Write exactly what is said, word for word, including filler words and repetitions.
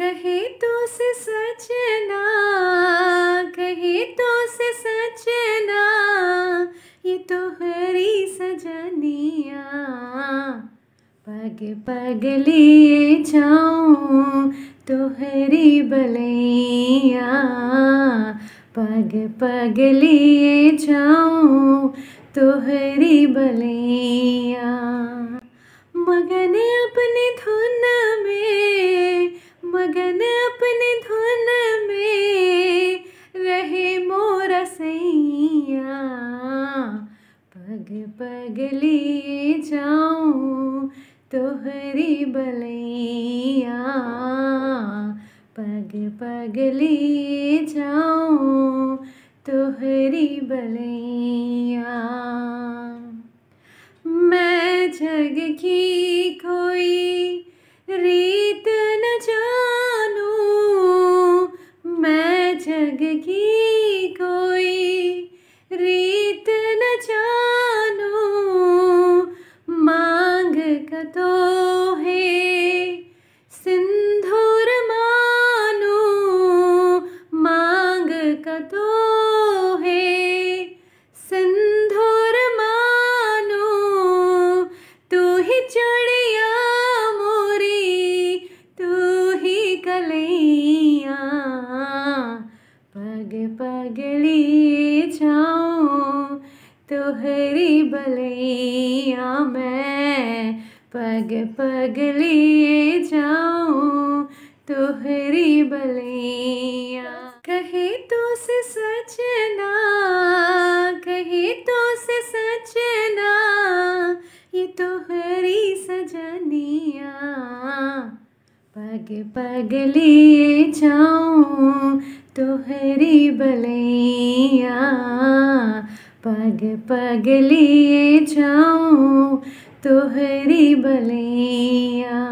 कहे तो से सजना, कहे तो से सजना, ये तो हरी सजनिया। पग पग ले जाऊं तो हरी बलैया, पग पग ले जाऊं तो हरी बलैया। मगन अपने धुन में, मगन अपने धुन में रहे मोरा सैया। पग पग ले जाऊं तो हरी बलैया, पग पग ले जाऊं तो हरी बलैया। मैं जग की कोई रीत न जानूं, मैं जग की कोई रीत न जानूं। मांग का तो है सिंदूर मानूं, मांग का तो पगली जाऊं तो हरी बलैया। मैं पग पगली जाऊं तो हरी बलैया। कहे तो से सजना, कहे तो से सजना, ये तो हरी सजनिया। पग पगली जाऊं तो हरी बलैया, पग पग ले जाऊं तो हरी बलैया।